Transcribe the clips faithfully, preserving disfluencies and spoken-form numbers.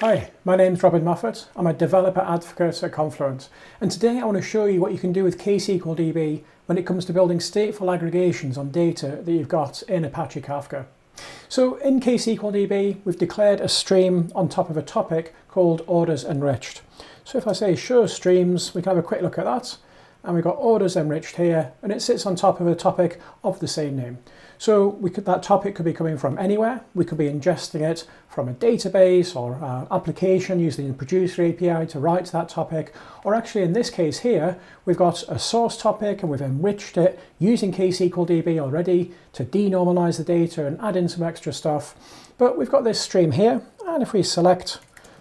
Hi, my name's Robin Moffatt. I'm a developer advocate at Confluent, and today I want to show you what you can do with K S Q L D B when it comes to building stateful aggregations on data that you've got in Apache Kafka. So in K S Q L D B, we've declared a stream on top of a topic called orders enriched. So if I say show streams, we can have a quick look at that, and we've got orders enriched here, and it sits on top of a topic of the same name. So we could, that topic could be coming from anywhere. We could be ingesting it from a database or uh, application using the producer A P I to write that topic. Or actually in this case here, we've got a source topic and we've enriched it using K S Q L D B already to denormalize the data and add in some extra stuff. But we've got this stream here. And if we select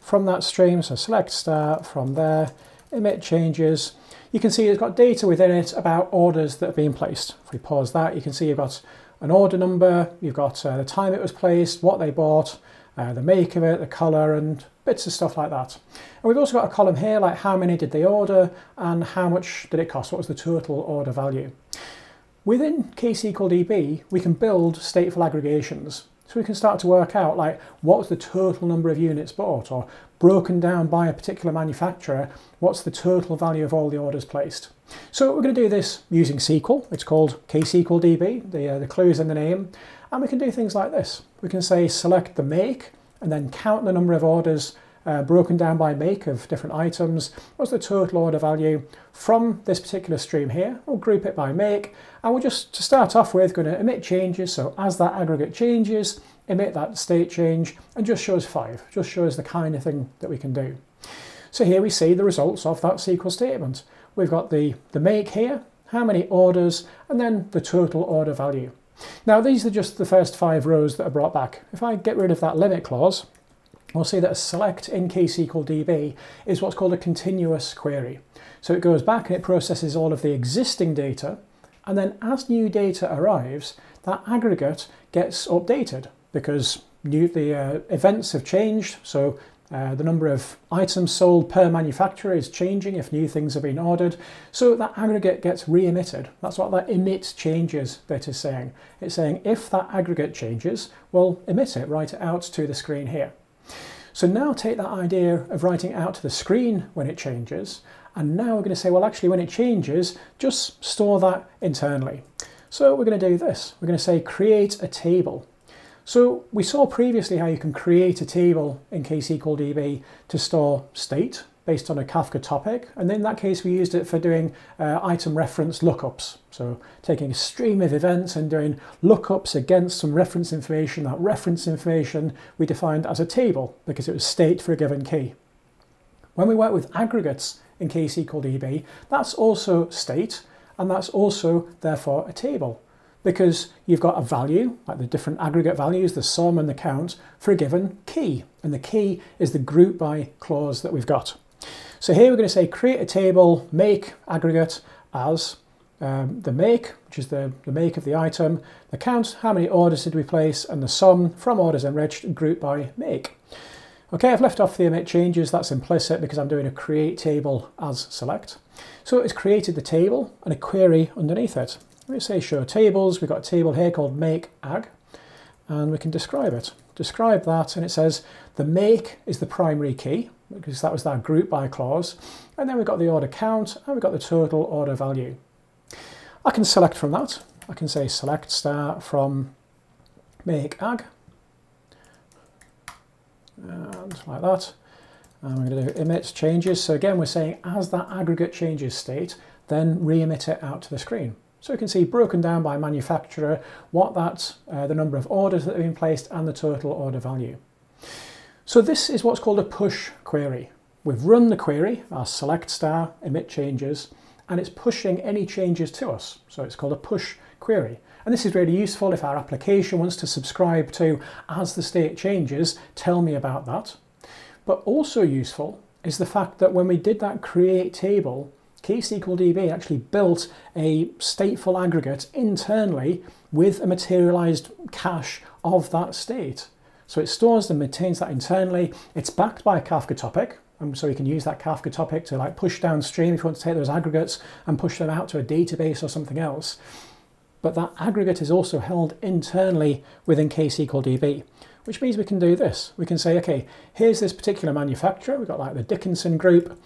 from that stream, so select star from there, emit changes, you can see it's got data within it about orders that have been placed. If we pause that, you can see you've got an order number, you've got uh, the time it was placed, what they bought, uh, the make of it, the colour, and bits of stuff like that. And we've also got a column here, like how many did they order and how much did it cost, what was the total order value. Within K S Q L D B, we can build stateful aggregations. So we can start to work out like what was the total number of units bought, or broken down by a particular manufacturer, what's the total value of all the orders placed. So we're going to do this using S Q L. It's called K S Q L D B, the, uh, the clue's in the name. And we can do things like this. We can say select the make and then count the number of orders uh, broken down by make of different items. What's the total order value from this particular stream here? We'll group it by make. And we're just, to start off with, going to emit changes. So as that aggregate changes, emit that state change, and just shows five, just shows the kind of thing that we can do. So here we see the results of that S Q L statement. We've got the, the make here, how many orders, and then the total order value. Now these are just the first five rows that are brought back. If I get rid of that limit clause, we'll see that a select in K S Q L D B is what's called a continuous query. So it goes back and it processes all of the existing data, and then as new data arrives, that aggregate gets updated, because new, the uh, events have changed, so uh, the number of items sold per manufacturer is changing if new things have been ordered, so that aggregate gets re-emitted. That's what that emit changes bit is saying. It's saying if that aggregate changes, we'll emit it, write it out to the screen here. So now take that idea of writing out to the screen when it changes, and now we're going to say, well, actually when it changes, just store that internally. So we're going to do this. We're going to say create a table. So we saw previously how you can create a table in K S Q L D B to store state based on a Kafka topic. And in that case, we used it for doing uh, item reference lookups. So taking a stream of events and doing lookups against some reference information. That reference information we defined as a table because it was state for a given key. When we work with aggregates in K S Q L D B, that's also state, and that's also therefore a table, because you've got a value, like the different aggregate values, the sum and the count, for a given key. And the key is the group by clause that we've got. So here we're going to say create a table, make aggregate as um, the make, which is the, the make of the item, the count, how many orders did we place, and the sum from orders enriched, group by make. Okay, I've left off the emit changes, that's implicit because I'm doing a create table as select. So it's created the table and a query underneath it. We say show tables, we've got a table here called make ag, and we can describe it. Describe that, and it says the make is the primary key, because that was that group by clause, and then we've got the order count, and we've got the total order value. I can select from that. I can say select star from make ag, and like that. And we're going to do emit changes. So again, we're saying as that aggregate changes state, then re-emit it out to the screen. So you can see broken down by manufacturer what that, uh, the number of orders that have been placed and the total order value. So this is what's called a push query. We've run the query, our select star, emit changes, and it's pushing any changes to us. So it's called a push query. And this is really useful if our application wants to subscribe to, as the state changes, tell me about that. But also useful is the fact that when we did that create table, K S Q L D B actually built a stateful aggregate internally with a materialized cache of that state. So it stores and maintains that internally. It's backed by a Kafka topic, and so we can use that Kafka topic to like push downstream if you want to take those aggregates and push them out to a database or something else. but that aggregate is also held internally within ksqlDB, which means we can do this. We can say, okay, here's this particular manufacturer. We've got like the Dickinson group,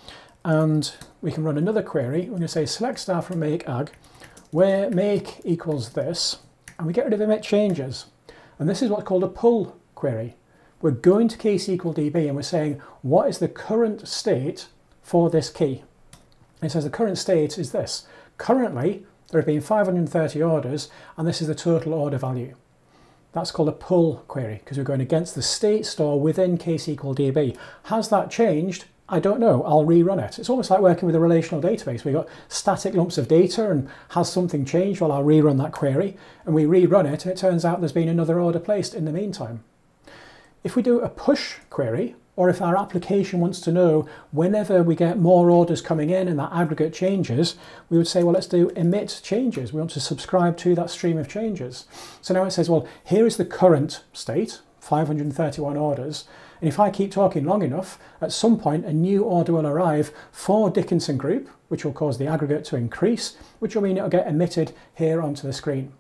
and we can run another query. We're going to say select star from make ag, where make equals this, and we get rid of emit changes. And this is what's called a pull query. We're going to ksqlDB and we're saying, what is the current state for this key? And it says the current state is this. Currently, there have been five hundred thirty orders, and this is the total order value. That's called a pull query because we're going against the state store within ksqlDB. Has that changed? I don't know. I'll rerun it. It's almost like working with a relational database. We've got static lumps of data, and has something changed? Well, I'll rerun that query, and we rerun it, and it turns out there's been another order placed in the meantime. If we do a push query, or if our application wants to know whenever we get more orders coming in and that aggregate changes, we would say, well, let's do emit changes. We want to subscribe to that stream of changes. So now it says, well, here is the current state, five hundred thirty-one orders. And if I keep talking long enough, at some point, a new order will arrive for Dickinson group, which will cause the aggregate to increase, which will mean it will get emitted here onto the screen.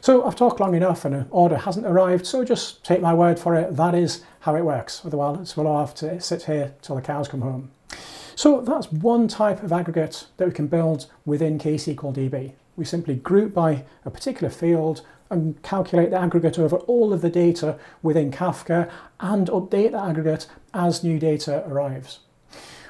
So I've talked long enough and an order hasn't arrived, so just take my word for it, that is how it works. Otherwise we'll all have to sit here till the cows come home. So that's one type of aggregate that we can build within ksqlDB. We simply group by a particular field and calculate the aggregate over all of the data within Kafka and update that aggregate as new data arrives.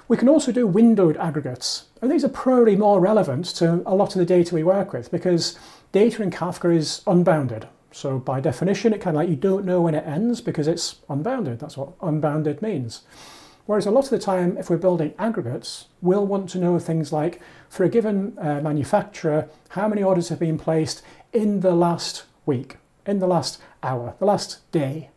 We can also do windowed aggregates, and these are probably more relevant to a lot of the data we work with because data in Kafka is unbounded. So by definition, it kind of like you don't know when it ends because it's unbounded. That's what unbounded means. Whereas a lot of the time, if we're building aggregates, we'll want to know things like, for a given uh, manufacturer, how many orders have been placed in the last week, in the last hour, the last day.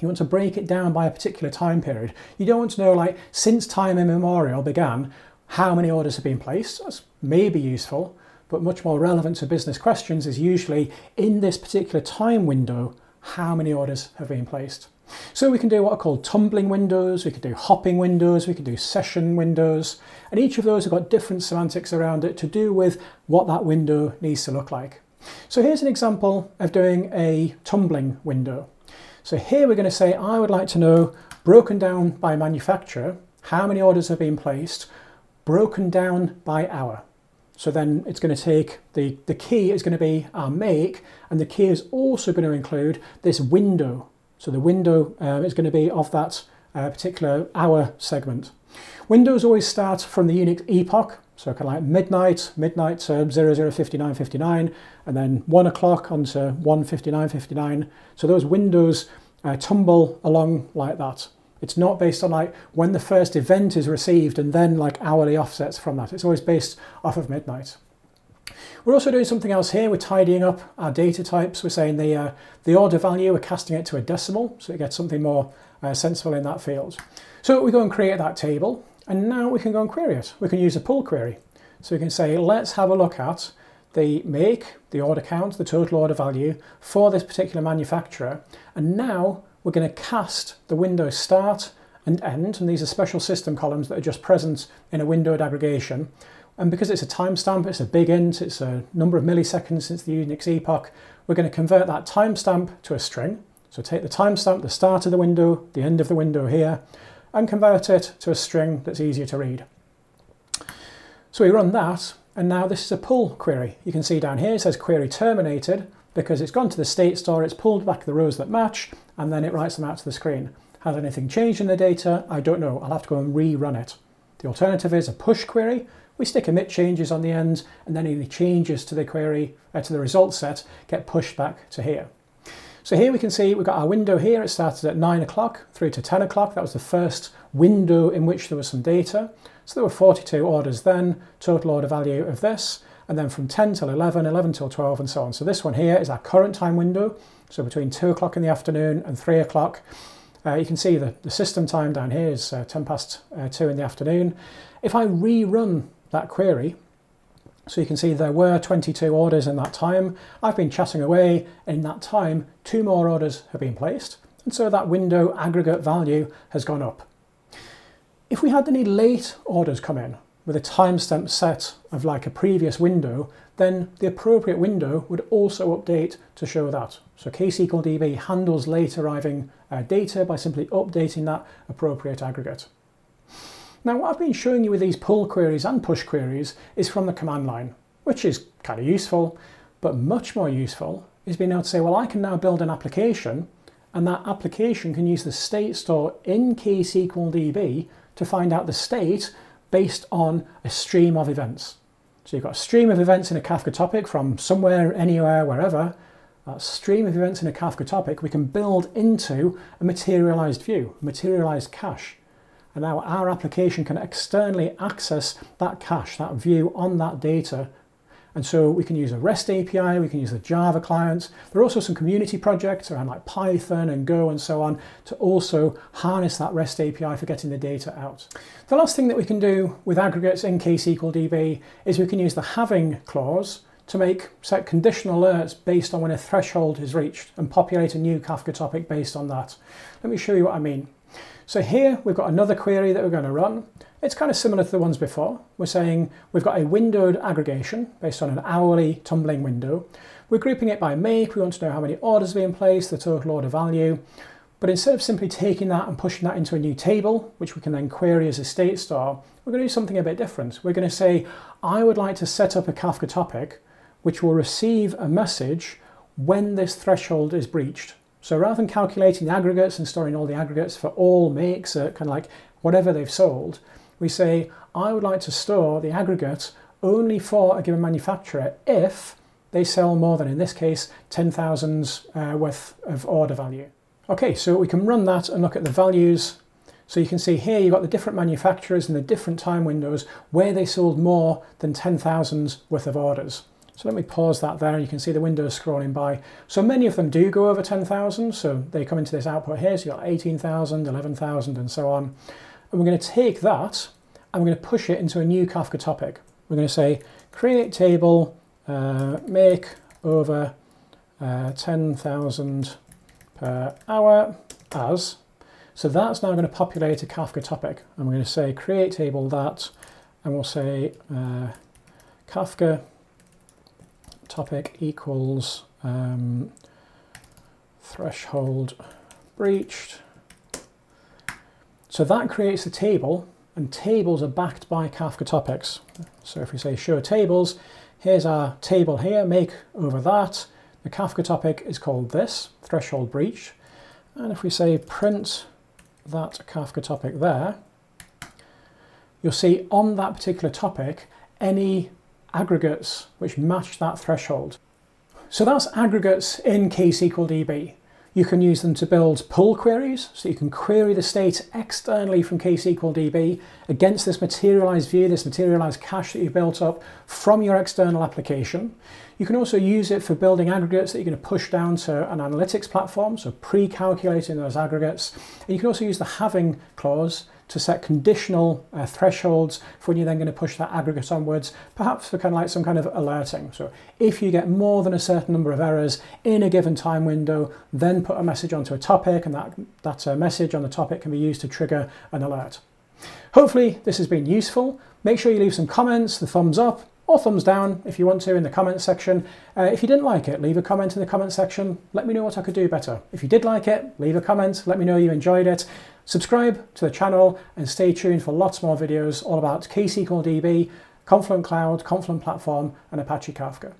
You want to break it down by a particular time period. You don't want to know, like, since time immemorial began, how many orders have been placed. That's maybe useful, but much more relevant to business questions is usually, in this particular time window, how many orders have been placed. So we can do what are called tumbling windows, we can do hopping windows, we can do session windows, and each of those have got different semantics around it to do with what that window needs to look like. So here's an example of doing a tumbling window. So here we're going to say, I would like to know, broken down by manufacturer, how many orders have been placed, broken down by hour. So then it's going to take, the, the key is going to be our make, and the key is also going to include this window. So the window uh, is going to be of that uh, particular hour segment. Windows always start from the unique epoch. So kind of like midnight, midnight to zero zero fifty-nine fifty-nine, and then one o'clock onto one fifty-nine fifty-nine. So those windows uh, tumble along like that. It's not based on like when the first event is received and then like hourly offsets from that. It's always based off of midnight. We're also doing something else here. We're tidying up our data types. We're saying the, uh, the order value, we're casting it to a decimal, so it gets something more uh, sensible in that field. So we go and create that table. And now we can go and query it. We can use a pull query. So we can say, let's have a look at the make, the order count, the total order value for this particular manufacturer. And now we're going to cast the window start and end. And these are special system columns that are just present in a windowed aggregation. And because it's a timestamp, it's a big int, it's a number of milliseconds since the Unix epoch, we're going to convert that timestamp to a string. So take the timestamp, the start of the window, the end of the window here, and convert it to a string that's easier to read. So we run that, and now this is a pull query. You can see down here it says query terminated because it's gone to the state store, it's pulled back the rows that match, and then it writes them out to the screen. Has anything changed in the data? I don't know. I'll have to go and rerun it. The alternative is a push query. We stick emit changes on the end, and then any changes to the query, uh, to the result set, get pushed back to here. So here we can see we've got our window here. It started at nine o'clock through to ten o'clock. That was the first window in which there was some data. So there were forty-two orders then, total order value of this, and then from ten till eleven, eleven till twelve, and so on. So this one here is our current time window. So between two o'clock in the afternoon and three o'clock. Uh, you can see the, the system time down here is uh, ten past two in the afternoon. If I rerun that query, so you can see there were twenty-two orders in that time. I've been chatting away, and in that time, two more orders have been placed. And so that window aggregate value has gone up. If we had any late orders come in with a timestamp set of like a previous window, then the appropriate window would also update to show that. So ksqlDB handles late arriving uh, data by simply updating that appropriate aggregate. Now, what I've been showing you with these pull queries and push queries is from the command line, which is kind of useful, but much more useful is being able to say, well, I can now build an application, and that application can use the state store in ksqlDB to find out the state based on a stream of events. So you've got a stream of events in a Kafka topic from somewhere, anywhere, wherever. That stream of events in a Kafka topic we can build into a materialized view, materialized cache. And now our application can externally access that cache, that view on that data. And so we can use a REST A P I, we can use the Java clients. There are also some community projects around like Python and Go and so on to also harness that REST A P I for getting the data out. The last thing that we can do with aggregates in ksqlDB is we can use the having clause to make set conditional alerts based on when a threshold is reached and populate a new Kafka topic based on that. Let me show you what I mean. So here we've got another query that we're going to run. It's kind of similar to the ones before. We're saying we've got a windowed aggregation based on an hourly tumbling window. We're grouping it by make. We want to know how many orders have been placed, the total order value. But instead of simply taking that and pushing that into a new table, which we can then query as a state store, we're going to do something a bit different. We're going to say, I would like to set up a Kafka topic which will receive a message when this threshold is breached. So rather than calculating the aggregates and storing all the aggregates for all makes, uh, kind of like whatever they've sold, we say, I would like to store the aggregate only for a given manufacturer if they sell more than, in this case, ten thousand uh, worth of order value. Okay, so we can run that and look at the values. So you can see here you've got the different manufacturers and the different time windows where they sold more than ten thousand worth of orders. So let me pause that there, and you can see the windows scrolling by. So many of them do go over ten thousand, so they come into this output here, so you've got eighteen thousand, eleven thousand, and so on. And we're going to take that, and we're going to push it into a new Kafka topic. We're going to say, create table, uh, make over uh, ten thousand per hour as. So that's now going to populate a Kafka topic. And we're going to say, create table that, and we'll say uh, Kafka topic equals um, threshold breached. So that creates a table, and tables are backed by Kafka topics. So if we say show tables, here's our table here, make over that. The Kafka topic is called this, threshold breach. And if we say print that Kafka topic there, you'll see on that particular topic any aggregates which match that threshold. So that's aggregates in ksqlDB. You can use them to build pull queries, so you can query the state externally from ksqlDB against this materialized view, this materialized cache that you've built up from your external application. You can also use it for building aggregates that you're going to push down to an analytics platform, so pre-calculating those aggregates. And you can also use the having clause to set conditional uh, thresholds for when you're then going to push that aggregate onwards, perhaps for kind of like some kind of alerting. So if you get more than a certain number of errors in a given time window, then put a message onto a topic, and that, that uh, message on the topic can be used to trigger an alert. Hopefully this has been useful. Make sure you leave some comments, the thumbs up or thumbs down if you want to in the comments section. Uh, if you didn't like it, leave a comment in the comments section. Let me know what I could do better. If you did like it, leave a comment. Let me know you enjoyed it. Subscribe to the channel and stay tuned for lots more videos all about ksqlDB, Confluent Cloud, Confluent Platform, and Apache Kafka.